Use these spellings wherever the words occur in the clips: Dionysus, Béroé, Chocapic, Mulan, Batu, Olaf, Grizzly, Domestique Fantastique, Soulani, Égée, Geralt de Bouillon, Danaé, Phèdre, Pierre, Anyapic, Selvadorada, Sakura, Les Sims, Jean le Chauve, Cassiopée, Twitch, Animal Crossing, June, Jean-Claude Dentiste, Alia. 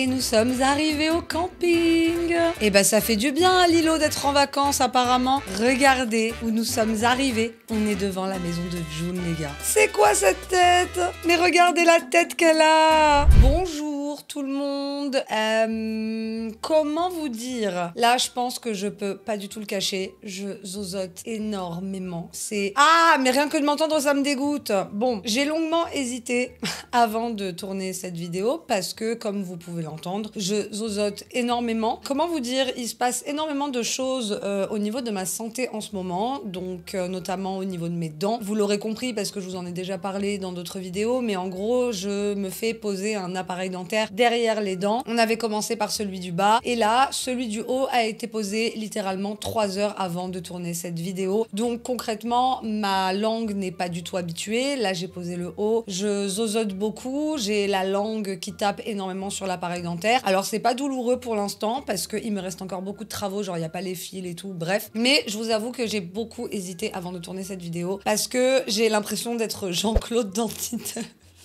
Et nous sommes arrivés au camping. Et ben ça fait du bien à Lilo d'être en vacances apparemment. Regardez où nous sommes arrivés. On est devant la maison de June les gars. C'est quoi cette tête? Mais regardez la tête qu'elle a. Bonjour tout le monde. Comment vous dire? Là je pense que je peux pas du tout le cacher. Je zozote énormément. C'est... Ah mais rien que de m'entendre ça me dégoûte. Bon, j'ai longuement hésité avant de tourner cette vidéo parce que comme vous pouvez l'entendre, je zozote énormément. Comment vous dire, il se passe énormément de choses au niveau de ma santé en ce moment, donc notamment au niveau de mes dents. Vous l'aurez compris parce que je vous en ai déjà parlé dans d'autres vidéos, mais en gros, je me fais poser un appareil dentaire derrière les dents. On avait commencé par celui du bas et là, celui du haut a été posé littéralement 3 heures avant de tourner cette vidéo. Donc concrètement, ma langue n'est pas du tout habituée. Là, j'ai posé le haut. Je zozote beaucoup. J'ai la langue qui tape énormément sur l'appareil dentaire. Alors c'est pas douloureux pour l'instant parce qu'il me reste encore beaucoup de travaux, genre il n'y a pas les fils et tout, bref. Mais je vous avoue que j'ai beaucoup hésité avant de tourner cette vidéo parce que j'ai l'impression d'être Jean-Claude Dentiste.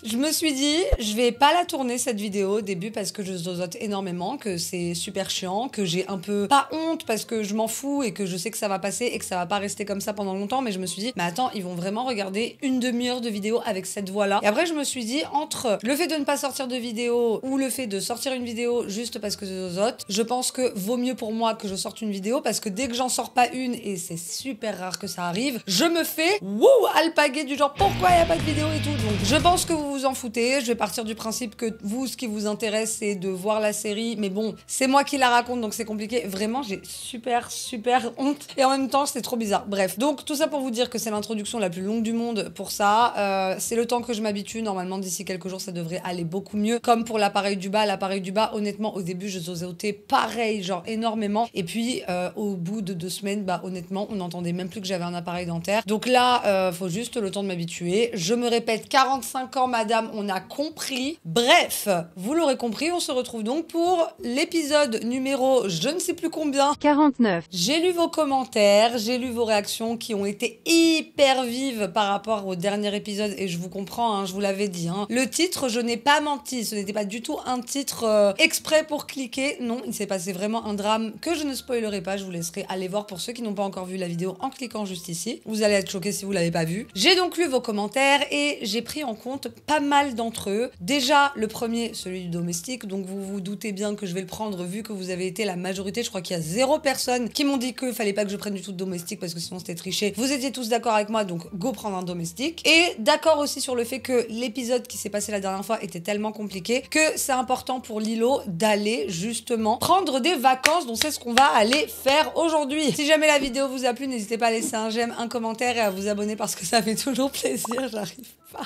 Je me suis dit, je vais pas la tourner cette vidéo au début parce que je zozote énormément, que c'est super chiant, que j'ai un peu pas honte parce que je m'en fous et que je sais que ça va passer et que ça va pas rester comme ça pendant longtemps, mais je me suis dit, mais attends, ils vont vraiment regarder une demi-heure de vidéo avec cette voix-là. Et après je me suis dit, entre le fait de ne pas sortir de vidéo ou le fait de sortir une vidéo juste parce que je zozote, je pense que vaut mieux pour moi que je sorte une vidéo parce que dès que j'en sors pas une, et c'est super rare que ça arrive, je me fais wouh alpaguer du genre pourquoi il n'y a pas de vidéo et tout. Donc je pense que vous vous en foutez, je vais partir du principe que vous, ce qui vous intéresse, c'est de voir la série, mais bon, c'est moi qui la raconte, donc c'est compliqué. Vraiment, j'ai super honte, et en même temps, c'est trop bizarre. Bref, donc tout ça pour vous dire que c'est l'introduction la plus longue du monde pour ça. C'est le temps que je m'habitue, normalement, d'ici quelques jours, ça devrait aller beaucoup mieux. Comme pour l'appareil du bas, honnêtement, au début, je zozotais pareil, genre énormément, et puis au bout de 2 semaines, bah honnêtement, on n'entendait même plus que j'avais un appareil dentaire. Donc là, faut juste le temps de m'habituer. Je me répète, 45 ans, madame, on a compris. Bref, vous l'aurez compris, on se retrouve donc pour l'épisode numéro je ne sais plus combien, 49. J'ai lu vos commentaires, j'ai lu vos réactions qui ont été hyper vives par rapport au dernier épisode et je vous comprends, hein, je vous l'avais dit. Hein. Le titre, je n'ai pas menti, ce n'était pas du tout un titre exprès pour cliquer. Non, il s'est passé vraiment un drame que je ne spoilerai pas, je vous laisserai aller voir pour ceux qui n'ont pas encore vu la vidéo en cliquant juste ici. Vous allez être choqués si vous l'avez pas vu. J'ai donc lu vos commentaires et j'ai pris en compte pas mal d'entre eux. Déjà, le premier, celui du domestique, donc vous vous doutez bien que je vais le prendre vu que vous avez été la majorité. Je crois qu'il y a 0 personne qui m'ont dit que fallait pas que je prenne du tout de domestique parce que sinon c'était triché. Vous étiez tous d'accord avec moi, donc go prendre un domestique. Et d'accord aussi sur le fait que l'épisode qui s'est passé la dernière fois était tellement compliqué que c'est important pour Lilo d'aller justement prendre des vacances, donc c'est ce qu'on va aller faire aujourd'hui. Si jamais la vidéo vous a plu, n'hésitez pas à laisser un j'aime, un commentaire et à vous abonner parce que ça fait toujours plaisir, j'arrive pas.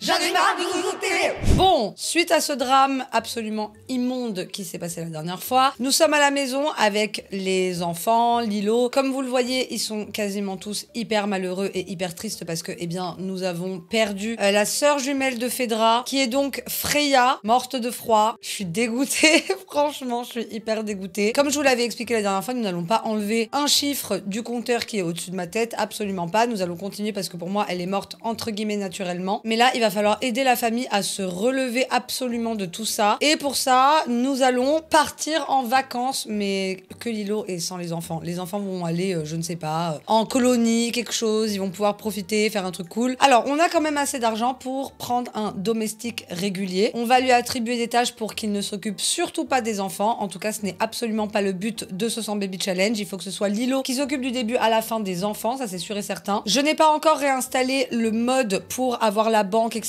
J'en ai marre de vous goûter. Bon, suite à ce drame absolument immonde qui s'est passé la dernière fois, nous sommes à la maison avec les enfants, Lilo. Comme vous le voyez, ils sont quasiment tous hyper malheureux et hyper tristes parce que, eh bien, nous avons perdu la sœur jumelle de Phèdre, qui est donc Freya, morte de froid. Je suis dégoûtée, franchement, je suis hyper dégoûtée. Comme je vous l'avais expliqué la dernière fois, nous n'allons pas enlever un chiffre du compteur qui est au-dessus de ma tête, absolument pas. Nous allons continuer parce que pour moi, elle est morte entre guillemets naturellement. Mais là, il va falloir aider la famille à se relever absolument de tout ça. Et pour ça, nous allons partir en vacances, mais que Lilo est sans les enfants. Les enfants vont aller, je ne sais pas, en colonie, quelque chose. Ils vont pouvoir profiter, faire un truc cool. Alors, on a quand même assez d'argent pour prendre un domestique régulier. On va lui attribuer des tâches pour qu'il ne s'occupe surtout pas des enfants. En tout cas, ce n'est absolument pas le but de ce 100 Baby Challenge. Il faut que ce soit Lilo qui s'occupe du début à la fin des enfants, ça c'est sûr et certain. Je n'ai pas encore réinstallé le mode pour avoir la banque, etc.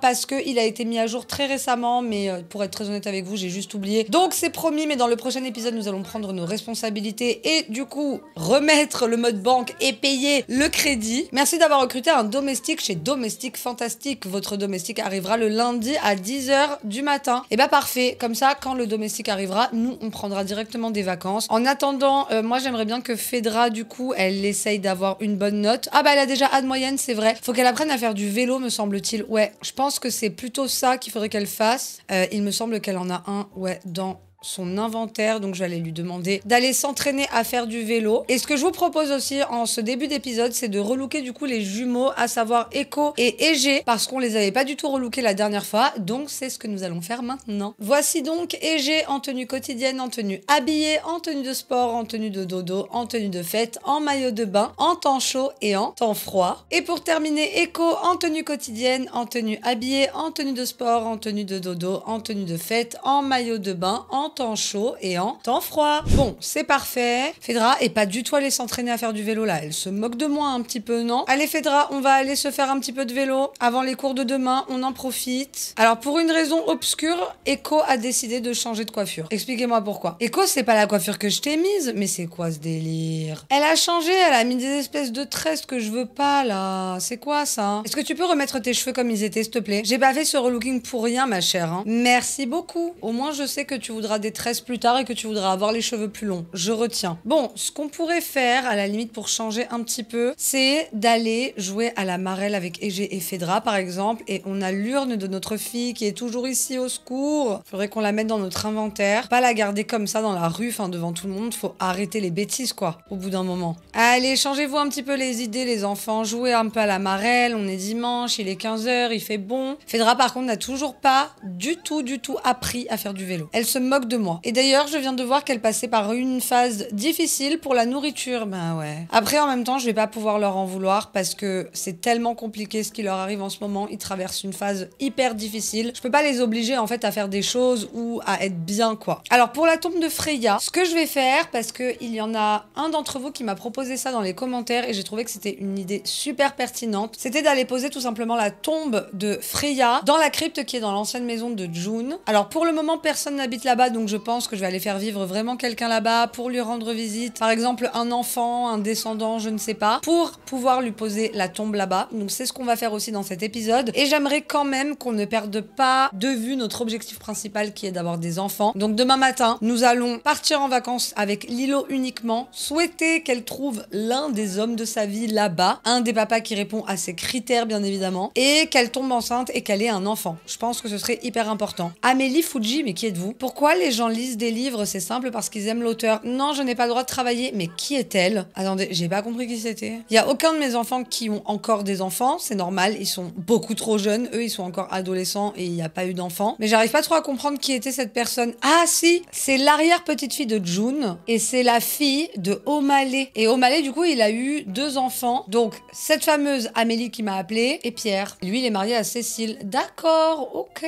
parce qu'il a été mis à jour très récemment, mais pour être très honnête avec vous, j'ai juste oublié. Donc c'est promis, mais dans le prochain épisode, nous allons prendre nos responsabilités et du coup, remettre le mode banque et payer le crédit. Merci d'avoir recruté un domestique chez Domestique Fantastique. Votre domestique arrivera le lundi à 10 h du matin. Et bah parfait, comme ça, quand le domestique arrivera, nous, on prendra directement des vacances. En attendant, moi, j'aimerais bien que Phèdre, du coup, elle essaye d'avoir une bonne note. Ah bah, elle a déjà A de moyenne, c'est vrai. Faut qu'elle apprenne à faire du vélo, me semble-t-il. Ouais, je pense que c'est plutôt ça qu'il faudrait qu'elle fasse. Il me semble qu'elle en a un, ouais, dans son inventaire, donc j'allais lui demander d'aller s'entraîner à faire du vélo. Et ce que je vous propose aussi en ce début d'épisode, c'est de relooker du coup les jumeaux, à savoir Echo et Égée, parce qu'on les avait pas du tout relookés la dernière fois, donc c'est ce que nous allons faire maintenant. Voici donc Égée en tenue quotidienne, en tenue habillée, en tenue de sport, en tenue de dodo, en tenue de fête, en maillot de bain, en temps chaud et en temps froid. Et pour terminer, Echo en tenue quotidienne, en tenue habillée, en tenue de sport, en tenue de dodo, en tenue de fête, en maillot de bain, en temps chaud et en temps froid. Bon, c'est parfait. Phèdre est pas du tout allée s'entraîner à faire du vélo là, elle se moque de moi un petit peu, non? Allez Phèdre, on va aller se faire un petit peu de vélo avant les cours de demain, on en profite. Alors pour une raison obscure, Echo a décidé de changer de coiffure. Expliquez-moi pourquoi. Echo, c'est pas la coiffure que je t'ai mise, mais c'est quoi ce délire? Elle a changé, elle a mis des espèces de tresses que je veux pas là. C'est quoi ça? Est-ce que tu peux remettre tes cheveux comme ils étaient s'il te plaît? J'ai pas fait ce relooking pour rien ma chère, hein. Merci beaucoup. Au moins je sais que tu voudras des tresses plus tard et que tu voudras avoir les cheveux plus longs. Je retiens. Bon, ce qu'on pourrait faire à la limite pour changer un petit peu, c'est d'aller jouer à la marelle avec Égée et Phèdre par exemple, et on a l'urne de notre fille qui est toujours ici, au secours. Faudrait qu'on la mette dans notre inventaire, pas la garder comme ça dans la rue, enfin devant tout le monde, faut arrêter les bêtises quoi, au bout d'un moment. Allez, changez-vous un petit peu les idées les enfants, jouez un peu à la marelle, on est dimanche, il est 15 h, il fait bon. Phèdre par contre n'a toujours pas du tout appris à faire du vélo. Elle se moque de moi. Et d'ailleurs, je viens de voir qu'elle passait par une phase difficile pour la nourriture. Ben ouais. Après en même temps, je vais pas pouvoir leur en vouloir parce que c'est tellement compliqué ce qui leur arrive en ce moment, ils traversent une phase hyper difficile. Je peux pas les obliger en fait à faire des choses ou à être bien quoi. Alors pour la tombe de Freya, ce que je vais faire, parce que il y en a un d'entre vous qui m'a proposé ça dans les commentaires et j'ai trouvé que c'était une idée super pertinente, c'était d'aller poser tout simplement la tombe de Freya dans la crypte qui est dans l'ancienne maison de June. Alors pour le moment personne n'habite là-bas, donc je pense que je vais aller faire vivre vraiment quelqu'un là-bas pour lui rendre visite, par exemple un enfant, un descendant, je ne sais pas, pour pouvoir lui poser la tombe là-bas. Donc c'est ce qu'on va faire aussi dans cet épisode, et j'aimerais quand même qu'on ne perde pas de vue notre objectif principal qui est d'avoir des enfants. Donc demain matin nous allons partir en vacances avec Lilo uniquement, souhaiter qu'elle trouve l'un des hommes de sa vie là-bas, un des papas qui répond à ses critères bien évidemment, et qu'elle tombe enceinte et qu'elle ait un enfant. Je pense que ce serait hyper important. Amélie Fuji, mais qui êtes-vous? Pourquoi les gens lisent des livres? C'est simple, parce qu'ils aiment l'auteur. Non, je n'ai pas le droit de travailler. Mais qui est-elle? Attendez, j'ai pas compris qui c'était. Il y a aucun de mes enfants qui ont encore des enfants, c'est normal, ils sont beaucoup trop jeunes, eux ils sont encore adolescents et il n'y a pas eu d'enfants. Mais j'arrive pas trop à comprendre qui était cette personne. Ah si, c'est l'arrière-petite-fille de June et c'est la fille de Omale. Et Omale du coup il a eu 2 enfants, donc cette fameuse Amélie qui m'a appelée et Pierre. Lui il est marié à Cécile. D'accord, ok.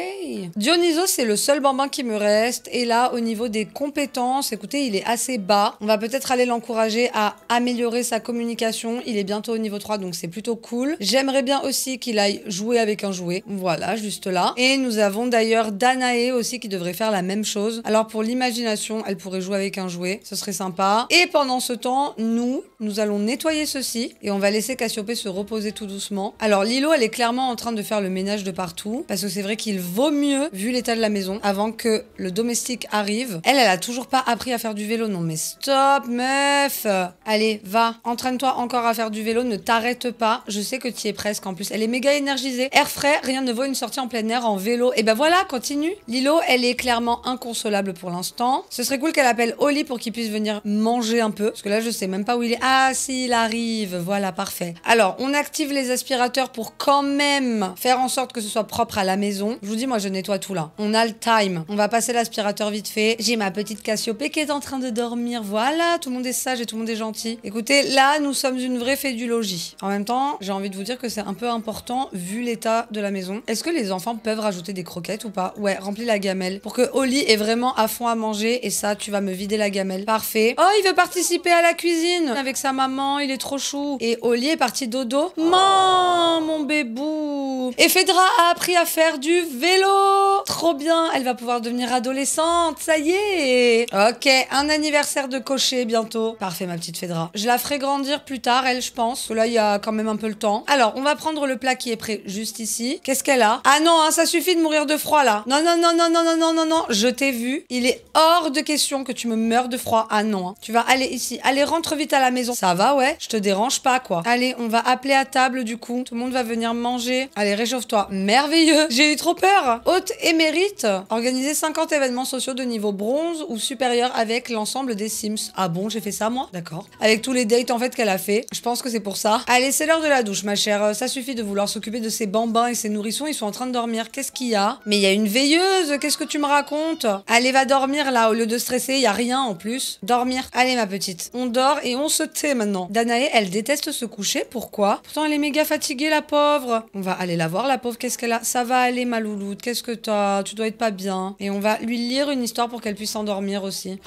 Dionysus c'est le seul bambin qui me reste, et là au niveau des compétences, écoutez il est assez bas. On va peut-être aller l'encourager à améliorer sa communication, il est bientôt au niveau 3 donc c'est plutôt cool. J'aimerais bien aussi qu'il aille jouer avec un jouet, voilà juste là. Et nous avons d'ailleurs Danaé aussi qui devrait faire la même chose. Alors pour l'imagination, elle pourrait jouer avec un jouet, ce serait sympa. Et pendant ce temps, nous allons nettoyer ceci et on va laisser Cassiopée se reposer tout doucement. Alors Lilo elle est clairement en train de faire le ménage de partout, parce que c'est vrai qu'il vaut mieux, vu l'état de la maison, avant que le domestique arrive. Elle a toujours pas appris à faire du vélo, non mais stop meuf. Allez va, entraîne-toi encore à faire du vélo, ne t'arrête pas, je sais que tu y es presque en plus. Elle est méga énergisée, air frais, rien ne vaut une sortie en plein air en vélo. Et ben voilà, continue. Lilo elle est clairement inconsolable pour l'instant. Ce serait cool qu'elle appelle Oli pour qu'il puisse venir manger un peu, parce que là je sais même pas où il est. Ah si, il arrive, voilà parfait. Alors on active les aspirateurs pour quand même faire en sorte que ce soit propre à la maison. Je vous dis moi je nettoie tout là, on a le time, on va passer l'aspirateur vite fait. J'ai ma petite Cassiopée qui est en train de dormir, voilà, tout le monde est sage et tout le monde est gentil. Écoutez là nous sommes une vraie fée du logis. En même temps j'ai envie de vous dire que c'est un peu important vu l'état de la maison. Est-ce que les enfants peuvent rajouter des croquettes ou pas? Ouais, remplis la gamelle pour que Oli ait vraiment à fond à manger, et ça tu vas me vider la gamelle, parfait. Oh il veut participer à la cuisine avec sa maman, il est trop chou. Et Oli est parti dodo. Man, mon bébou. Et Phèdre a appris à faire du vélo, trop bien, elle va pouvoir devenir adolescente, ça y est. Ok, un anniversaire de cocher bientôt, parfait ma petite Phèdre. Je la ferai grandir plus tard elle je pense, là il y a quand même un peu le temps. Alors on va prendre le plat qui est prêt juste ici. Qu'est-ce qu'elle a? Ah non hein, ça suffit de mourir de froid là. Non non non non non non non non non, je t'ai vu, il est hors de question que tu me meurs de froid. Ah non hein. Tu vas aller ici, allez rentre vite à la maison. Ça va ouais, je te dérange pas quoi. Allez on va appeler à table du coup, tout le monde va venir manger. Allez réchauffe-toi, merveilleux. J'ai eu trop peur. Hôte aimé mérite. Organiser 50 événements sociaux de niveau bronze ou supérieur avec l'ensemble des Sims. Ah bon, j'ai fait ça moi? D'accord. Avec tous les dates en fait qu'elle a fait. Je pense que c'est pour ça. Allez, c'est l'heure de la douche ma chère. Ça suffit de vouloir s'occuper de ces bambins et ces nourrissons. Ils sont en train de dormir. Qu'est-ce qu'il y a? Mais il y a une veilleuse. Qu'est-ce que tu me racontes? Allez, va dormir là. Au lieu de stresser, il n'y a rien en plus. Dormir. Allez ma petite. On dort et on se tait maintenant. Danaé, elle déteste se coucher. Pourquoi? Pourtant, elle est méga fatiguée la pauvre. On va aller la voir la pauvre. Qu'est-ce qu'elle a? Ça va aller ma louloute. Qu'est-ce que t'as? Tu dois être pas bien. Et on va lui lire une histoire pour qu'elle puisse s'endormir aussi.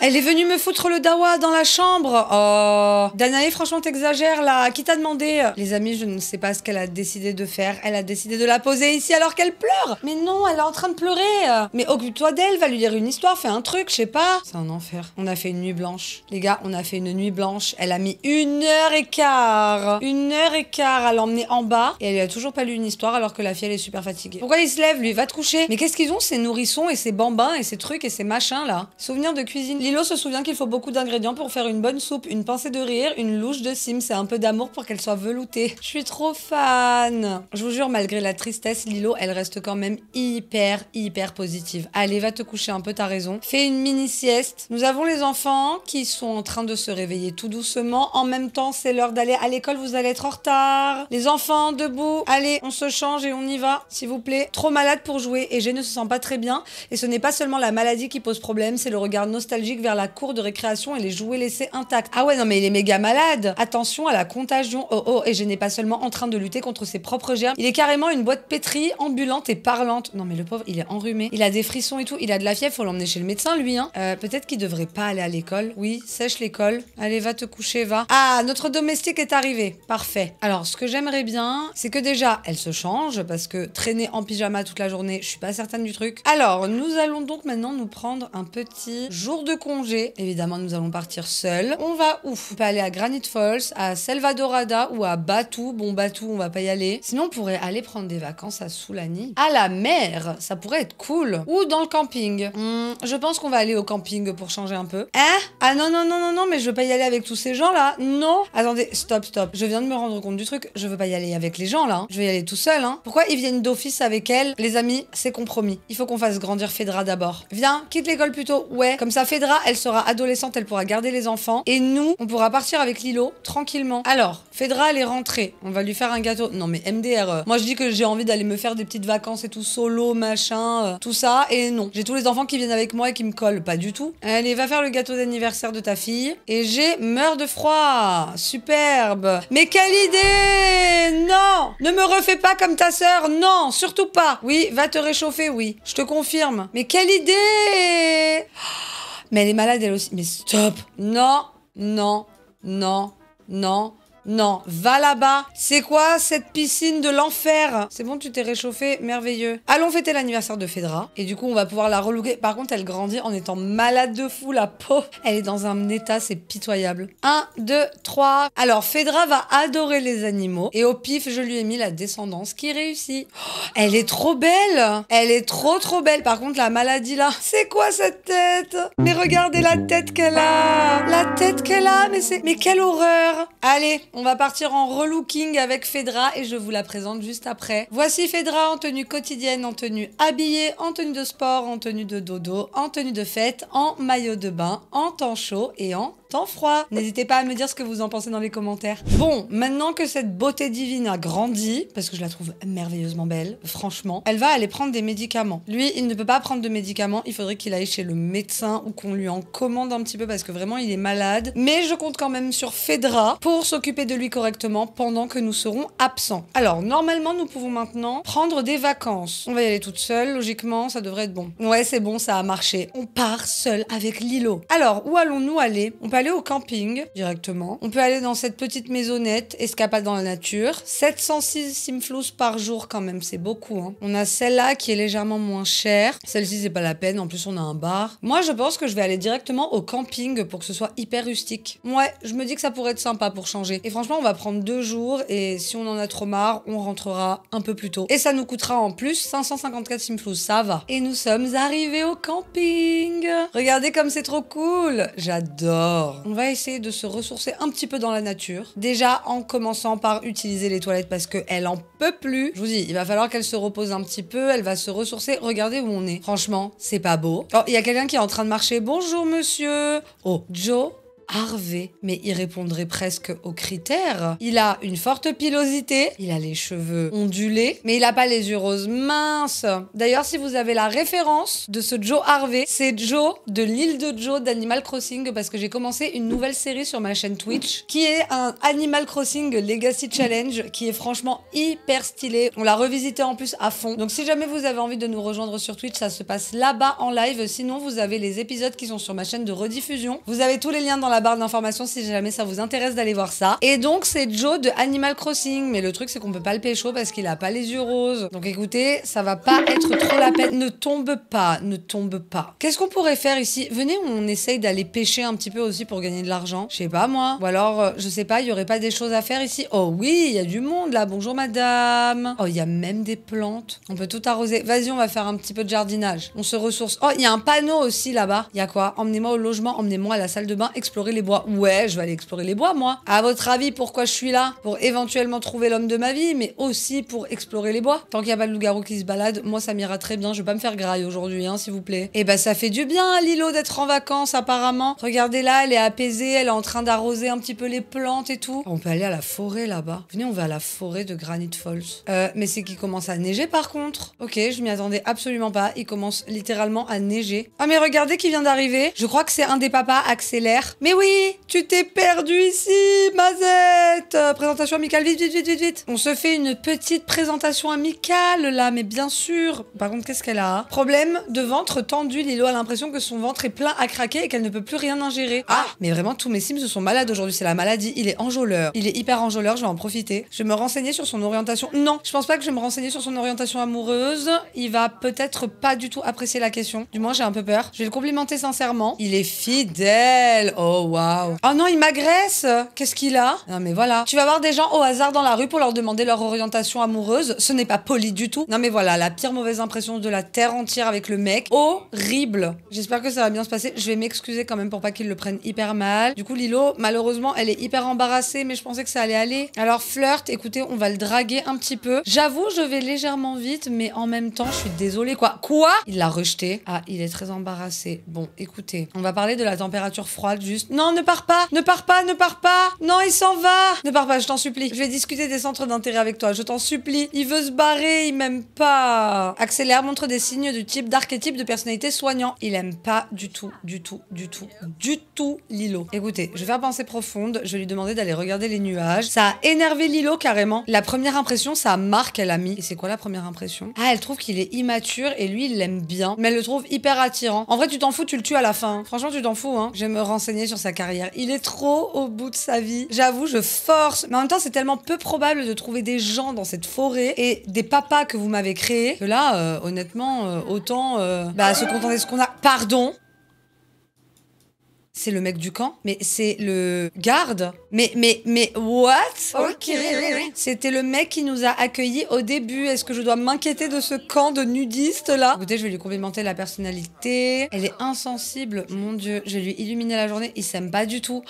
Elle est venue me foutre le dawa dans la chambre. Oh. Danaé, franchement, t'exagères là. Qui t'a demandé? Les amis, je ne sais pas ce qu'elle a décidé de faire. Elle a décidé de la poser ici alors qu'elle pleure. Mais non, elle est en train de pleurer. Mais occupe-toi d'elle, va lui lire une histoire, fais un truc, je sais pas. C'est un enfer. On a fait une nuit blanche. Les gars, on a fait une nuit blanche. Elle a mis 1h15. 1h15 à l'emmener en bas. Et elle lui a toujours pas lu une histoire alors que la fille, elle est super fatiguée. Pourquoi il se lève, lui? Va te coucher. Mais qu'est-ce qu'ils ont, ces nourrissons et ces bambins et ces trucs et ces machins là? Souvenir de cuisine. Lilo se souvient qu'il faut beaucoup d'ingrédients pour faire une bonne soupe. Une pincée de rire, une louche de Sims et un peu d'amour pour qu'elle soit veloutée. Je suis trop fan. Je vous jure, malgré la tristesse, Lilo, elle reste quand même hyper positive. Allez, va te coucher un peu, t'as raison. Fais une mini sieste. Nous avons les enfants qui sont en train de se réveiller tout doucement. En même temps, c'est l'heure d'aller à l'école, vous allez être en retard. Les enfants, debout. Allez, on se change et on y va, s'il vous plaît. Trop malade pour jouer. Égée ne se sent pas très bien. Et ce n'est pas seulement la maladie qui pose problème, c'est le regard nostalgique vers la cour de récréation et les jouets laissés intacts. Ah ouais, non mais il est méga malade. Attention à la contagion. Oh oh, Égée n'est pas seulement en train de lutter contre ses propres germes. Il est carrément une boîte pétrie, ambulante et parlante. Non mais le pauvre, il est enrhumé. Il a des frissons et tout. Il a de la fièvre. Faut l'emmener chez le médecin, lui. Hein. Peut-être qu'il devrait pas aller à l'école. Oui, sèche l'école. Allez, va te coucher, va. Ah, notre domestique est arrivé. Parfait. Alors, ce que j'aimerais bien, c'est que déjà, elle se change parce que traîner en pyjama toute la journée, je suis pas certaine du truc. Alors, nous allons donc maintenant nous prendre un petit jour de congé. Évidemment, nous allons partir seuls. On va ouf. On peut aller à Granite Falls, à Selvadorada ou à Batu. Bon, Batu, on va pas y aller. Sinon, on pourrait aller prendre des vacances à Soulani. À la mer, ça pourrait être cool. Ou dans le camping. Je pense qu'on va aller au camping pour changer un peu. Hein? Ah non, non, non, non, non, mais je veux pas y aller avec tous ces gens là. Non. Attendez, stop, stop. Je viens de me rendre compte du truc. Je veux pas y aller avec les gens là. Hein. Je vais y aller tout seul. Hein. Pourquoi ils viennent d'office avec elle? Les amis, c'est compromis. Il faut qu'on fasse grandir Phèdre d'abord. Viens, quitte l'école plutôt. Ouais. Comme ça, Phèdre, elle sera adolescente, elle pourra garder les enfants. Et nous, on pourra partir avec Lilo tranquillement. Alors, Phèdre, elle est rentrée. On va lui faire un gâteau. Non, mais MDR. Moi, je dis que j'ai envie d'aller me faire des petites vacances et tout solo, machin, tout ça. Et non. J'ai tous les enfants qui viennent avec moi et qui me collent. Pas du tout. Allez, va faire le gâteau d'anniversaire de ta fille. Et j'ai meurs de froid. Superbe. Mais quelle idée! Non! Ne me refais pas comme ta sœur. Non, surtout pas. Oui, va te réchauffer, oui. Je te confirme. Mais quelle idée! Mais elle est malade, elle aussi. Mais stop! Non, non, non, non. Non, va là-bas. C'est quoi cette piscine de l'enfer? C'est bon, tu t'es réchauffé, merveilleux. Allons fêter l'anniversaire de Phèdre. Et du coup, on va pouvoir la relooker. Par contre, elle grandit en étant malade de fou, la peau. Elle est dans un état, c'est pitoyable. 1, 2, 3. Alors, Phèdre va adorer les animaux. Et au pif, je lui ai mis la descendance qui réussit. Oh, elle est trop belle. Elle est trop belle. Par contre, la maladie, là. C'est quoi cette tête? Mais regardez la tête qu'elle a. La tête qu'elle a, mais c'est... Mais quelle horreur. Allez. On va partir en relooking avec Phèdre et je vous la présente juste après. Voici Phèdre en tenue quotidienne, en tenue habillée, en tenue de sport, en tenue de dodo, en tenue de fête, en maillot de bain, en temps chaud et en temps froid. N'hésitez pas à me dire ce que vous en pensez dans les commentaires. Bon, maintenant que cette beauté divine a grandi, parce que je la trouve merveilleusement belle, franchement, elle va aller prendre des médicaments. Lui, il ne peut pas prendre de médicaments, il faudrait qu'il aille chez le médecin ou qu'on lui en commande un petit peu parce que vraiment il est malade. Mais je compte quand même sur Phèdre pour s'occuper de lui correctement pendant que nous serons absents. Alors, normalement, nous pouvons maintenant prendre des vacances. On va y aller toute seule, logiquement, ça devrait être bon. Ouais, c'est bon, ça a marché. On part seul avec Lilo. Alors, où allons-nous aller? On peut aller au camping, directement. On peut aller dans cette petite maisonnette, escapade dans la nature. 706 simflous par jour, quand même, c'est beaucoup. Hein. On a celle-là qui est légèrement moins chère. Celle-ci, c'est pas la peine, en plus, on a un bar. Moi, je pense que je vais aller directement au camping pour que ce soit hyper rustique. Ouais, je me dis que ça pourrait être sympa pour changer. Et franchement, on va prendre 2 jours et si on en a trop marre, on rentrera un peu plus tôt. Et ça nous coûtera en plus 554 simflous, ça va. Et nous sommes arrivés au camping. Regardez comme c'est trop cool. J'adore. Alors, on va essayer de se ressourcer un petit peu dans la nature. Déjà en commençant par utiliser les toilettes parce qu'elle en peut plus. Je vous dis, il va falloir qu'elle se repose un petit peu, elle va se ressourcer. Regardez où on est. Franchement, c'est pas beau. Oh, il y a quelqu'un qui est en train de marcher. Bonjour monsieur. Oh, Joe Harvey, mais il répondrait presque aux critères. Il a une forte pilosité, il a les cheveux ondulés, mais il n'a pas les yeux roses minces. D'ailleurs, si vous avez la référence de ce Joe Harvey, c'est Joe de l'île de Joe d'Animal Crossing, parce que j'ai commencé une nouvelle série sur ma chaîne Twitch, qui est un Animal Crossing Legacy Challenge, qui est franchement hyper stylé. On l'a revisité en plus à fond. Donc si jamais vous avez envie de nous rejoindre sur Twitch, ça se passe là-bas en live. Sinon, vous avez les épisodes qui sont sur ma chaîne de rediffusion. Vous avez tous les liens dans la barre d'informations si jamais ça vous intéresse d'aller voir ça. Et donc c'est Joe de Animal Crossing, mais le truc c'est qu'on peut pas le pécho parce qu'il a pas les yeux roses. Donc écoutez, ça va pas être trop la peine. Ne tombe pas, ne tombe pas. Qu'est-ce qu'on pourrait faire ici? Venez, on essaye d'aller pêcher un petit peu aussi pour gagner de l'argent. Je sais pas moi. Ou alors, je sais pas, il y aurait pas des choses à faire ici? Oh oui, il y a du monde là. Bonjour madame. Oh, il y a même des plantes. On peut tout arroser. Vas-y, on va faire un petit peu de jardinage. On se ressource. Oh, il y a un panneau aussi là-bas. Il y a quoi? Emmenez-moi au logement, emmenez-moi à la salle de bain, explorer les bois. Ouais, je vais aller explorer les bois, moi. À votre avis, pourquoi je suis là? Pour éventuellement trouver l'homme de ma vie, mais aussi pour explorer les bois. Tant qu'il n'y a pas de loup-garou qui se balade, moi, ça m'ira très bien. Je vais pas me faire graille aujourd'hui, hein, s'il vous plaît. Et bah, ça fait du bien à Lilo d'être en vacances, apparemment. Regardez là, elle est apaisée, elle est en train d'arroser un petit peu les plantes et tout. On peut aller à la forêt, là-bas. Venez, on va à la forêt de Granite Falls. Mais c'est qu'il commence à neiger, par contre. Ok, je m'y attendais absolument pas. Il commence littéralement à neiger. Ah, mais regardez qui vient d'arriver. Je crois que c'est un des papas accélère. Mais oui, tu t'es perdu ici, Mazette. Présentation amicale, vite, vite, vite, vite, vite. On se fait une petite présentation amicale, là, mais bien sûr. Par contre, qu'est-ce qu'elle a? Problème de ventre tendu, Lilo a l'impression que son ventre est plein à craquer et qu'elle ne peut plus rien ingérer. Ah, mais vraiment, tous mes sims se sont malades aujourd'hui, c'est la maladie. Il est enjôleur. Il est hyper enjôleur, je vais en profiter. Je vais me renseigner sur son orientation. Non, je pense pas que je vais me renseigner sur son orientation amoureuse. Il va peut-être pas du tout apprécier la question. Du moins, j'ai un peu peur. Je vais le complimenter sincèrement. Il est fidèle. Oh waouh. Oh non, il m'agresse. Qu'est-ce qu'il a? Non mais voilà. Tu vas voir des gens au hasard dans la rue pour leur demander leur orientation amoureuse. Ce n'est pas poli du tout. Non mais voilà, la pire mauvaise impression de la terre entière avec le mec. Horrible. J'espère que ça va bien se passer. Je vais m'excuser quand même pour pas qu'ils le prennent hyper mal. Du coup, Lilo, malheureusement, elle est hyper embarrassée, mais je pensais que ça allait aller. Alors flirt, écoutez, on va le draguer un petit peu. J'avoue, je vais légèrement vite, mais en même temps, je suis désolée quoi. Quoi? Il l'a rejeté. Ah, il est très embarrassé. Bon, écoutez, on va parler de la température froide juste. Non, ne pars pas, ne pars pas, ne pars pas. Non, il s'en va. Ne pars pas, je t'en supplie. Je vais discuter des centres d'intérêt avec toi, je t'en supplie. Il veut se barrer, il m'aime pas. Accélère, montre des signes du type d'archétype de personnalité soignant. Il aime pas du tout, du tout, du tout, du tout Lilo. Écoutez, je vais faire pensée profonde, je vais lui demander d'aller regarder les nuages. Ça a énervé Lilo carrément. La première impression, ça marque, elle a mis. Et c'est quoi la première impression? Ah, elle trouve qu'il est immature et lui, il l'aime bien. Mais elle le trouve hyper attirant. En vrai, tu t'en fous, tu le tues à la fin. Franchement, tu t'en fous, hein. Je vais me renseigner sur sa carrière. Il est trop au bout de sa vie. J'avoue, je force. Mais en même temps, c'est tellement peu probable de trouver des gens dans cette forêt et des papas que vous m'avez créés que là, honnêtement, autant se contenter de ce qu'on a. Pardon? C'est le mec du camp, mais c'est le garde, mais what? Ok. C'était le mec qui nous a accueillis au début. Est-ce que je dois m'inquiéter de ce camp de nudistes là? Écoutez, je vais lui complimenter la personnalité. Elle est insensible, mon dieu. Je vais lui illuminer la journée. Il s'aime pas du tout.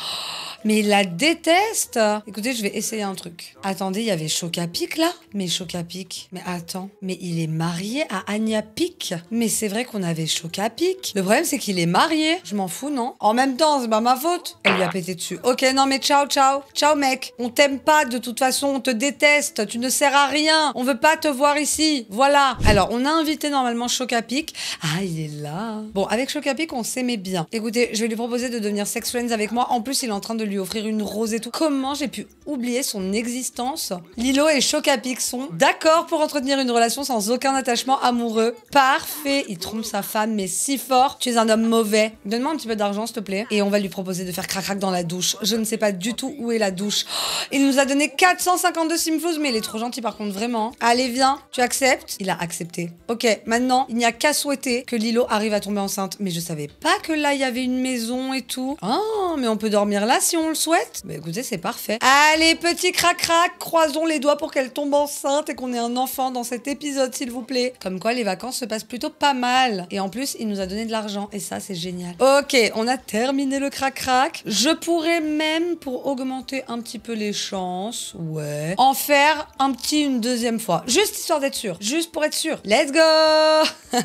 Mais il la déteste. Écoutez, je vais essayer un truc. Attendez, il y avait Chocapic là? Mais Chocapic. Mais attends. Mais il est marié à Anyapic. Mais c'est vrai qu'on avait Chocapic. Le problème, c'est qu'il est marié. Je m'en fous, non? En même temps, c'est pas ma faute. Elle lui a pété dessus. Ok, non mais ciao, ciao. Ciao mec. On t'aime pas de toute façon. On te déteste. Tu ne sers à rien. On veut pas te voir ici. Voilà. Alors, on a invité normalement Chocapic. Ah, il est là. Bon, avec Chocapic, on s'aimait bien. Écoutez, je vais lui proposer de devenir sex friends avec moi. En plus, il est en train de lui offrir une rose et tout. Comment j'ai pu oublier son existence? Lilo et Chocapic sont d'accord pour entretenir une relation sans aucun attachement amoureux. Parfait. Il trompe sa femme, mais si fort. Tu es un homme mauvais. Donne-moi un petit peu d'argent, s'il te plaît. Et on va lui proposer de faire crac-crac dans la douche. Je ne sais pas du tout où est la douche. Oh, il nous a donné 452 simflouz, mais il est trop gentil par contre, vraiment. Allez, viens. Tu acceptes? Il a accepté. Ok, maintenant, il n'y a qu'à souhaiter que Lilo arrive à tomber enceinte. Mais je savais pas que là, il y avait une maison et tout. Ah, mais on peut dormir là si on le souhaite. Bah écoutez, c'est parfait. Allez, petit crac-crac, croisons les doigts pour qu'elle tombe enceinte et qu'on ait un enfant dans cet épisode, s'il vous plaît. Comme quoi, les vacances se passent plutôt pas mal. Et en plus, il nous a donné de l'argent et ça, c'est génial. Ok, on a terminé terminer le crac-crac. Je pourrais même, pour augmenter un petit peu les chances, ouais, en faire une deuxième fois. Juste histoire d'être sûr. Juste pour être sûr. Let's go.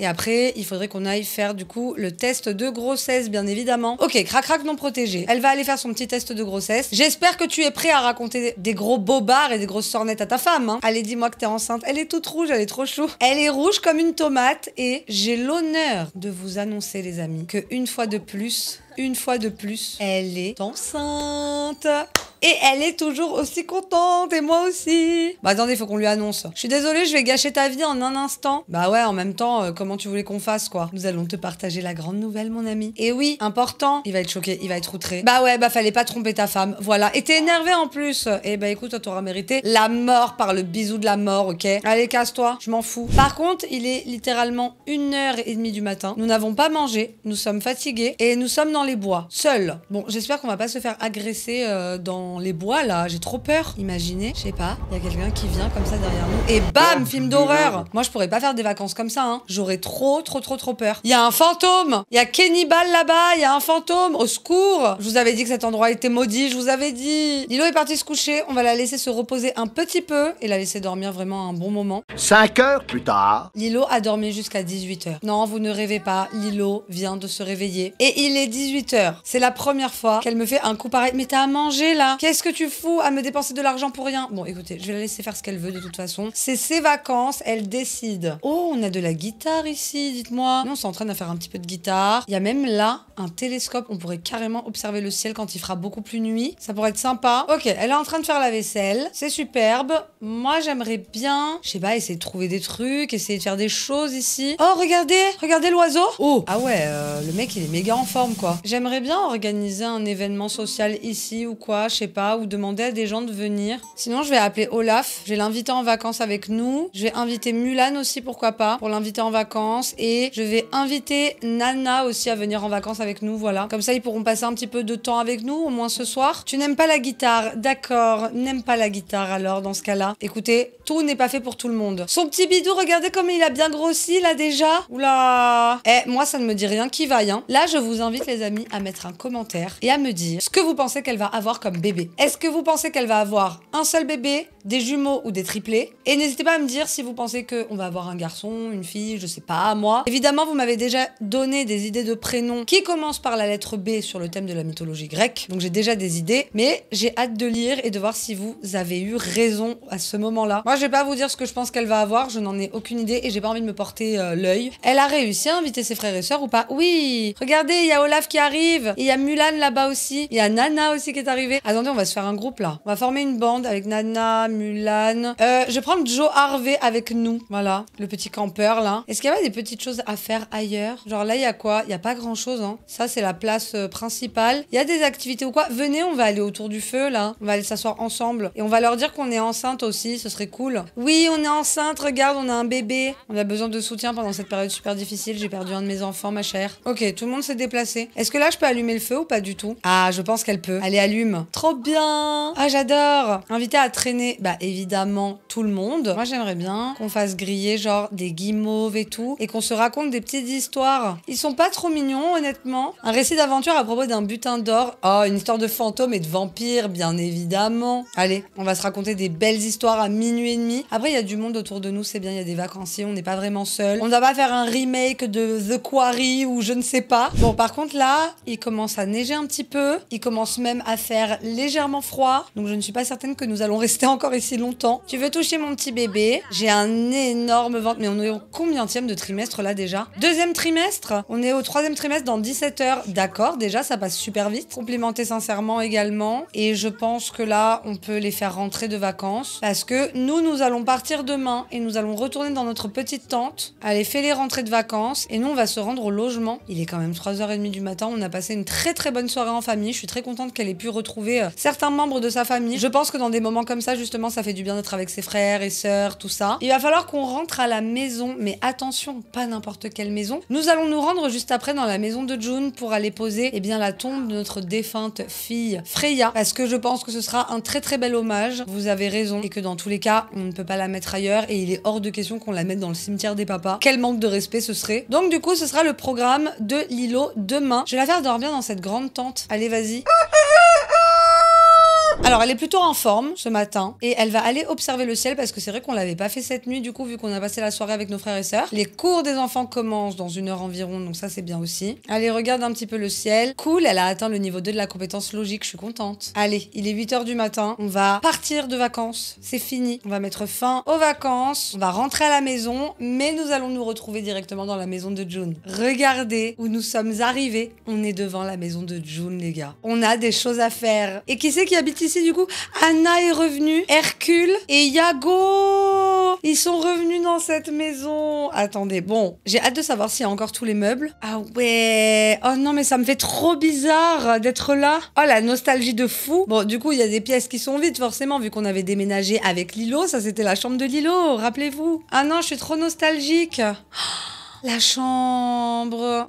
Et après, il faudrait qu'on aille faire du coup le test de grossesse, bien évidemment. Ok, crac-crac non protégé. Elle va aller faire son petit test de grossesse. J'espère que tu es prêt à raconter des gros bobards et des grosses sornettes à ta femme. Hein. Allez, dis-moi que t'es enceinte. Elle est toute rouge, elle est trop chou. Elle est rouge comme une tomate et j'ai l'honneur de vous annoncer, les amis, que une fois de plus, elle est enceinte. Et elle est toujours aussi contente, et moi aussi. Bah attendez, faut qu'on lui annonce. Je suis désolée, je vais gâcher ta vie en un instant. Bah ouais, en même temps, comment tu voulais qu'on fasse, quoi? Nous allons te partager la grande nouvelle, mon ami. Et oui, important. Il va être choqué, il va être outré. Bah ouais, bah fallait pas tromper ta femme, voilà. Et t'es énervé en plus. Et bah écoute, toi t'auras mérité la mort par le bisou de la mort, ok? Allez, casse-toi, je m'en fous. Par contre, il est littéralement 1h30 du matin. Nous n'avons pas mangé, nous sommes fatigués, et nous sommes dans les bois, seuls. Bon, j'espère qu'on va pas se faire agresser dans les bois là, j'ai trop peur. Imaginez, je sais pas, il y a quelqu'un qui vient comme ça derrière nous et bam, film d'horreur. Moi je pourrais pas faire des vacances comme ça, hein. J'aurais trop peur. Il y a un fantôme, il y a Kennyball là-bas, il y a un fantôme, au secours. Je vous avais dit que cet endroit était maudit, je vous avais dit. Lilo est partie se coucher, on va la laisser se reposer un petit peu et la laisser dormir vraiment un bon moment. 5 heures plus tard, Lilo a dormi jusqu'à 18h. Non, vous ne rêvez pas, Lilo vient de se réveiller et il est 18h. C'est la première fois qu'elle me fait un coup pareil. Mais t'as à manger là? Qu'est-ce que tu fous à me dépenser de l'argent pour rien? Bon, écoutez, je vais la laisser faire ce qu'elle veut de toute façon. C'est ses vacances, elle décide. Oh, on a de la guitare ici, dites-moi. Nous, on s'entraîne à faire un petit peu de guitare. Il y a même là un télescope. On pourrait carrément observer le ciel quand il fera beaucoup plus nuit. Ça pourrait être sympa. Ok, elle est en train de faire la vaisselle. C'est superbe. Moi, j'aimerais bien, je sais pas, essayer de trouver des trucs, essayer de faire des choses ici. Oh, regardez! Regardez l'oiseau! Oh! Ah ouais, le mec, il est méga en forme, quoi. J'aimerais bien organiser un événement social ici ou quoi, je sais pas, ou demander à des gens de venir. Sinon, je vais appeler Olaf, je vais l'inviter en vacances avec nous. Je vais inviter Mulan aussi, pourquoi pas, pour l'inviter en vacances. Et je vais inviter Nana aussi à venir en vacances avec nous, voilà. Comme ça, ils pourront passer un petit peu de temps avec nous, au moins ce soir. Tu n'aimes pas la guitare, d'accord, n'aime pas la guitare alors, dans ce cas-là. Écoutez, tout n'est pas fait pour tout le monde. Son petit bidou, regardez comme il a bien grossi, là, déjà. Oula. Eh, moi, ça ne me dit rien qui vaille, hein. Là, je vous invite, les amis, à mettre un commentaire et à me dire ce que vous pensez qu'elle va avoir comme bébé. Est-ce que vous pensez qu'elle va avoir un seul bébé, des jumeaux ou des triplés? Et n'hésitez pas à me dire si vous pensez qu'on va avoir un garçon, une fille, je sais pas, moi. Évidemment, vous m'avez déjà donné des idées de prénoms qui commencent par la lettre B sur le thème de la mythologie grecque. Donc j'ai déjà des idées, mais j'ai hâte de lire et de voir si vous avez eu raison à ce moment-là. Moi, je vais pas vous dire ce que je pense qu'elle va avoir, je n'en ai aucune idée et j'ai pas envie de me porter l'œil. Elle a réussi à inviter ses frères et sœurs ou pas? Oui! Regardez, il y a Olaf qui arrive, il y a Mulan là-bas aussi, il y a Nana aussi qui est arrivée. Attendez, on va se faire un groupe là. On va former une bande avec Nana, Mulan. Je vais prendre Joe Harvey avec nous. Voilà, le petit campeur là. Est-ce qu'il y a des petites choses à faire ailleurs? Genre là, il y a quoi? Il n'y a pas grand chose, hein. Ça, c'est la place principale. Il y a des activités ou quoi? Venez, on va aller autour du feu là. On va aller s'asseoir ensemble. Et on va leur dire qu'on est enceinte aussi. Ce serait cool. Oui, on est enceinte. Regarde, on a un bébé. On a besoin de soutien pendant cette période super difficile. J'ai perdu un de mes enfants, ma chère. Ok, tout le monde s'est déplacé. Est-ce que là, je peux allumer le feu ou pas du tout? Ah, je pense qu'elle peut. Allez, allume. Trop bien. Ah, j'adore. Invité à traîner, bah évidemment tout le monde. Moi j'aimerais bien qu'on fasse griller genre des guimauves et tout et qu'on se raconte des petites histoires. Ils sont pas trop mignons honnêtement. Un récit d'aventure à propos d'un butin d'or. Oh, une histoire de fantômes et de vampires bien évidemment. Allez, on va se raconter des belles histoires à 00h30. Après il y a du monde autour de nous, c'est bien, il y a des vacanciers, on n'est pas vraiment seuls. On ne va pas faire un remake de The Quarry ou je ne sais pas. Bon par contre là, il commence à neiger un petit peu, il commence même à faire légèrement froid. Donc je ne suis pas certaine que nous allons rester encore ici longtemps. Tu veux toucher mon petit bébé? J'ai un énorme ventre. Mais on est au combienième de trimestre là déjà? Deuxième trimestre? On est au troisième trimestre dans 17 heures. D'accord, déjà ça passe super vite. Complimenter sincèrement également. Et je pense que là, on peut les faire rentrer de vacances. Parce que nous allons partir demain et nous allons retourner dans notre petite tente. Allez, fais-les rentrer de vacances. Et nous, on va se rendre au logement. Il est quand même 3h30 du matin. On a passé une très bonne soirée en famille. Je suis très contente qu'elle ait pu retrouver certains membres de sa famille. Je pense que dans des moments comme ça, justement, ça fait du bien d'être avec ses frères et sœurs, tout ça. Il va falloir qu'on rentre à la maison, mais attention, pas n'importe quelle maison. Nous allons nous rendre juste après dans la maison de June pour aller poser eh bien, la tombe de notre défunte fille Freya, parce que je pense que ce sera un très très bel hommage. Vous avez raison, et que dans tous les cas, on ne peut pas la mettre ailleurs, et il est hors de question qu'on la mette dans le cimetière des papas. Quel manque de respect ce serait. Donc du coup, ce sera le programme de Lilo demain. Je vais la faire dormir dans cette grande tente. Allez, vas-y. Alors elle est plutôt en forme ce matin et elle va aller observer le ciel parce que c'est vrai qu'on l'avait pas fait cette nuit du coup vu qu'on a passé la soirée avec nos frères et sœurs. Les cours des enfants commencent dans 1 heure environ donc ça c'est bien aussi. Allez regarde un petit peu le ciel. Cool, elle a atteint le niveau 2 de la compétence logique, je suis contente. Allez, il est 8 h du matin, on va partir de vacances, c'est fini. On va mettre fin aux vacances, on va rentrer à la maison mais nous allons nous retrouver directement dans la maison de June. Regardez où nous sommes arrivés, on est devant la maison de June les gars. On a des choses à faire. Et qui c'est qui habite ici du coup? Anna est revenue, Hercule et Yago, ils sont revenus dans cette maison. Attendez, bon, j'ai hâte de savoir s'il y a encore tous les meubles. Ah ouais, oh non mais ça me fait trop bizarre d'être là. Oh la nostalgie de fou. Bon du coup il y a des pièces qui sont vides forcément vu qu'on avait déménagé avec Lilo, ça c'était la chambre de Lilo, rappelez-vous. Ah non je suis trop nostalgique. La chambre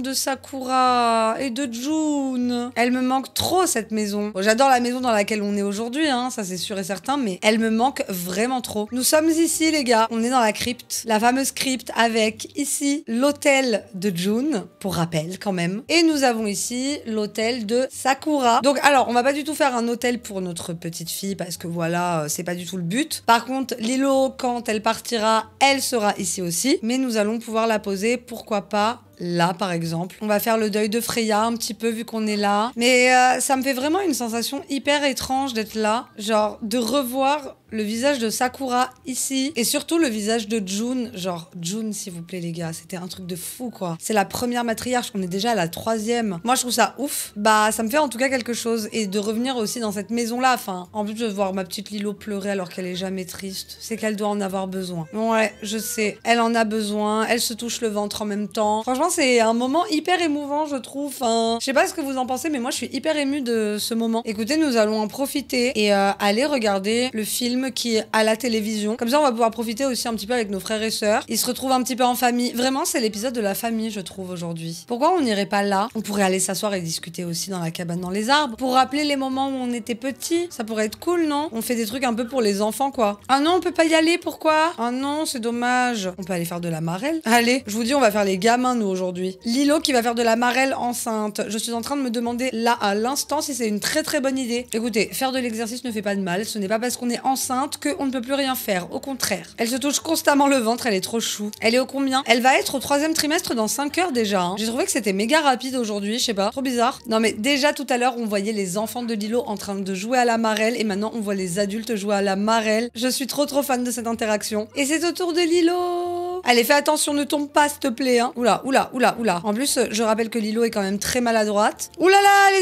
de Sakura et de June. Elle me manque trop cette maison. Bon, j'adore la maison dans laquelle on est aujourd'hui, hein, ça c'est sûr et certain, mais elle me manque vraiment trop. Nous sommes ici les gars, on est dans la crypte, la fameuse crypte avec ici l'hôtel de June, pour rappel quand même. Et nous avons ici l'hôtel de Sakura. Donc alors, on va pas du tout faire un hôtel pour notre petite fille parce que voilà, c'est pas du tout le but. Par contre, Lilo, quand elle partira, elle sera ici aussi, mais nous allons pouvoir la poser, pourquoi pas là par exemple. On va faire le deuil de Freya un petit peu vu qu'on est là. Mais ça me fait vraiment une sensation hyper étrange d'être là, genre de revoir le visage de Sakura ici et surtout le visage de June, genre June s'il vous plaît les gars, c'était un truc de fou quoi. C'est la première matriarche, on est déjà à la 3e. Moi je trouve ça ouf, bah ça me fait en tout cas quelque chose et de revenir aussi dans cette maison là, enfin en plus de voir ma petite Lilo pleurer alors qu'elle est jamais triste, c'est qu'elle doit en avoir besoin. Bon ouais, je sais, elle en a besoin, elle se touche le ventre en même temps. Franchement c'est un moment hyper émouvant je trouve, enfin, je sais pas ce que vous en pensez mais moi je suis hyper émue de ce moment. Écoutez, nous allons en profiter et aller regarder le film qui est à la télévision, comme ça on va pouvoir profiter aussi un petit peu avec nos frères et sœurs, ils se retrouvent un petit peu en famille, vraiment c'est l'épisode de la famille je trouve aujourd'hui. Pourquoi on n'irait pas là? On pourrait aller s'asseoir et discuter aussi dans la cabane dans les arbres, pour rappeler les moments où on était petits, ça pourrait être cool non? On fait des trucs un peu pour les enfants quoi. Ah non on peut pas y aller, pourquoi? Ah non c'est dommage, on peut aller faire de la marelle. Allez, je vous dis on va faire les gamins nous aujourd'hui. Lilo qui va faire de la marelle enceinte. Je suis en train de me demander là à l'instant si c'est une très très bonne idée. Écoutez, faire de l'exercice ne fait pas de mal. Ce n'est pas parce qu'on est enceinte qu'on ne peut plus rien faire. Au contraire. Elle se touche constamment le ventre. Elle est trop chou. Elle est au combien? Elle va être au 3e trimestre dans 5 heures déjà. Hein. J'ai trouvé que c'était méga rapide aujourd'hui. Je sais pas. Trop bizarre. Non mais déjà tout à l'heure on voyait les enfants de Lilo en train de jouer à la marelle et maintenant on voit les adultes jouer à la marelle. Je suis trop trop fan de cette interaction. Et c'est au tour de Lilo. Allez fais attention, ne tombe pas s'il te plaît. Hein. Oula, oula. Oula. En plus, je rappelle que Lilo est quand même très maladroite. Oulala,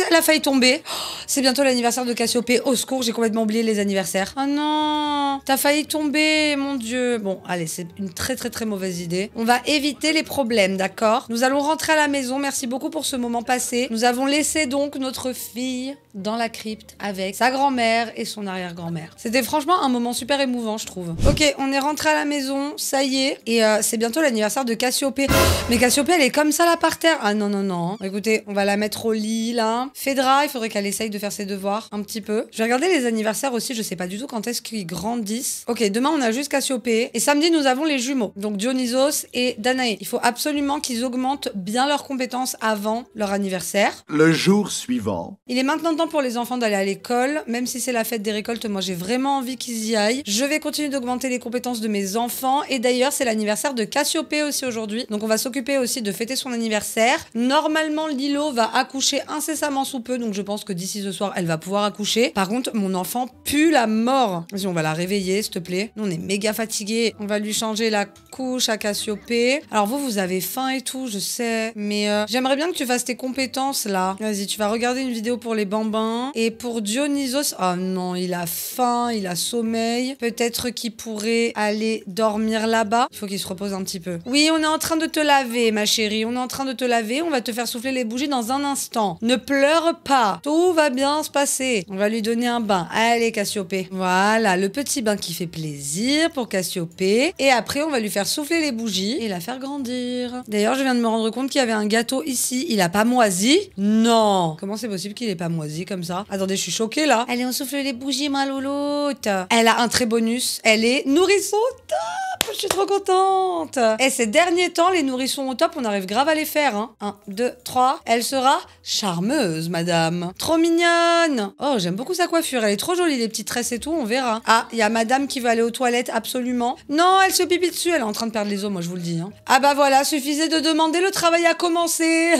elle a failli tomber. Oh, c'est bientôt l'anniversaire de Cassiopée. Au secours, j'ai complètement oublié les anniversaires. Oh non, t'as failli tomber, mon dieu. Bon, allez, c'est une très très très mauvaise idée. On va éviter les problèmes, d'accord? Nous allons rentrer à la maison. Merci beaucoup pour ce moment passé. Nous avons laissé donc notre fille dans la crypte avec sa grand-mère et son arrière-grand-mère. C'était franchement un moment super émouvant, je trouve. Ok, on est rentré à la maison, ça y est. Et c'est bientôt l'anniversaire de Cassiopée. Mais Cassiopée, elle est comme ça là par terre. Ah non, non, non. Écoutez, on va la mettre au lit là. Phèdre, il faudrait qu'elle essaye de faire ses devoirs un petit peu. Je vais regarder les anniversaires aussi, je sais pas du tout quand est-ce qu'ils grandissent. Ok, demain on a juste Cassiopée. Et samedi, nous avons les jumeaux. Donc Dionysus et Danaé. Il faut absolument qu'ils augmentent bien leurs compétences avant leur anniversaire. Le jour suivant. Il est maintenant temps pour les enfants d'aller à l'école. Même si c'est la fête des récoltes, moi j'ai vraiment envie qu'ils y aillent. Je vais continuer d'augmenter les compétences de mes enfants. Et d'ailleurs, c'est l'anniversaire de Cassiopée aussi aujourd'hui. Donc on va s'occuper aussi de fêter son anniversaire. Normalement, Lilo va accoucher incessamment sous peu, donc je pense que d'ici ce soir, elle va pouvoir accoucher. Par contre, mon enfant pue la mort. Vas-y, on va la réveiller, s'il te plaît. Nous, on est méga fatigués. On va lui changer la couche à Cassiopée. Alors vous, vous avez faim et tout, je sais, mais j'aimerais bien que tu fasses tes compétences, là. Vas-y, tu vas regarder une vidéo pour les bambins. Et pour Dionysos, oh non, il a faim, il a sommeil. Peut-être qu'il pourrait aller dormir là-bas. Il faut qu'il se repose un petit peu. Oui, on est en train de te laver, ma chérie. On est en train de te laver. On va te faire souffler les bougies dans un instant. Ne pleure pas. Tout va bien se passer. On va lui donner un bain. Allez, Cassiopée. Voilà, le petit bain qui fait plaisir pour Cassiopée. Et après, on va lui faire souffler les bougies et la faire grandir. D'ailleurs, je viens de me rendre compte qu'il y avait un gâteau ici. Il a pas moisi? Non. Comment c'est possible qu'il ait pas moisi comme ça? Attendez, je suis choquée là. Allez, on souffle les bougies, ma louloute. Elle a un trait bonus. Elle est nourrisson au top. Je suis trop contente. Et ces derniers temps, les nourrissons au top, on arrive grave à les faire. 1, 2, 3. Elle sera charmeuse, madame. Trop mignonne. Oh, j'aime beaucoup sa coiffure. Elle est trop jolie, les petites tresses et tout. On verra. Ah, il y a madame qui veut aller aux toilettes, absolument. Non, elle se pipi dessus. Elle est en train de perdre les os, moi, je vous le dis. Ah bah voilà, suffisait de demander, le travail a commencé.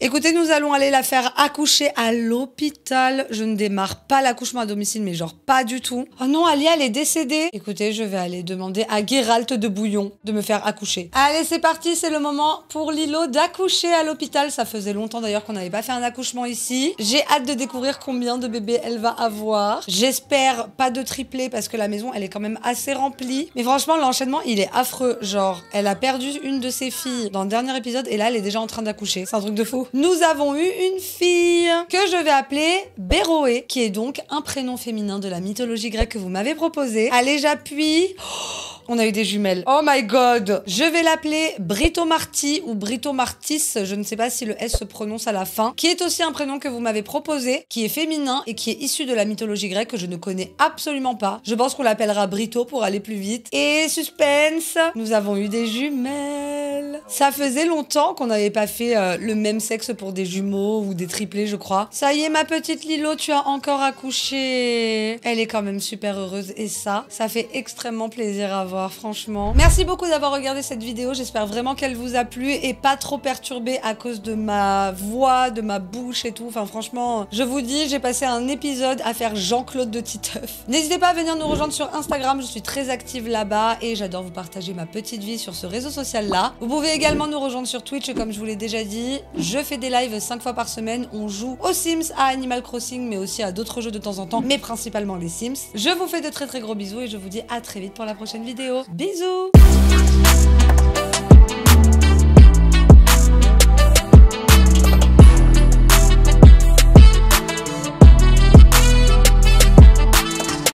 Écoutez, nous allons aller la faire accoucher à l'hôpital. Je ne démarre pas l'accouchement à domicile, mais genre pas du tout. Oh non, Alia, elle est décédée. Écoutez, je vais aller demander à Geralt de Bouillon de me faire accoucher. Allez, c'est parti, c'est le moment pour Lilo d'accoucher à l'hôpital. Ça faisait longtemps d'ailleurs qu'on n'avait pas fait un accouchement ici. J'ai hâte de découvrir combien de bébés elle va avoir. J'espère pas de triplé parce que la maison, elle est quand même assez remplie. Mais franchement, l'enchaînement, il est affreux. Genre, elle a perdu une de ses filles dans le dernier épisode et là, elle est déjà en train d'accoucher. C'est un truc de fou. Nous avons eu une fille que je vais appeler Béroé, qui est donc un prénom féminin de la mythologie grecque que vous m'avez proposé. Allez, j'appuie. Oh, on a eu des jumelles. Oh my god. Je vais l'appeler Britomartis ou Britomartis. Je ne sais pas si le S se prononce à la fin. Qui est aussi un prénom que vous m'avez proposé, qui est féminin et qui est issu de la mythologie grecque que je ne connais absolument pas. Je pense qu'on l'appellera Brito pour aller plus vite. Et suspense, nous avons eu des jumelles. Ça faisait longtemps qu'on n'avait pas fait le même sexe pour des jumeaux ou des triplés, je crois. Ça y est, ma petite Lilo, tu as encore accouché. Elle est quand même super heureuse et ça fait extrêmement plaisir à voir. Franchement, merci beaucoup d'avoir regardé cette vidéo. J'espère vraiment qu'elle vous a plu et pas trop perturbée à cause de ma voix, de ma bouche et tout. Enfin, franchement, je vous dis, j'ai passé un épisode à faire Jean-Claude de Titeuf. N'hésitez pas à venir nous rejoindre sur Instagram. Je suis très active là-bas et j'adore vous partager ma petite vie sur ce réseau social-là. Vous pouvez également nous rejoindre sur Twitch, comme je vous l'ai déjà dit. Je fais des lives 5 fois par semaine. On joue aux Sims, à Animal Crossing, mais aussi à d'autres jeux de temps en temps, mais principalement les Sims. Je vous fais de très très gros bisous et je vous dis à très vite pour la prochaine vidéo. Bisous.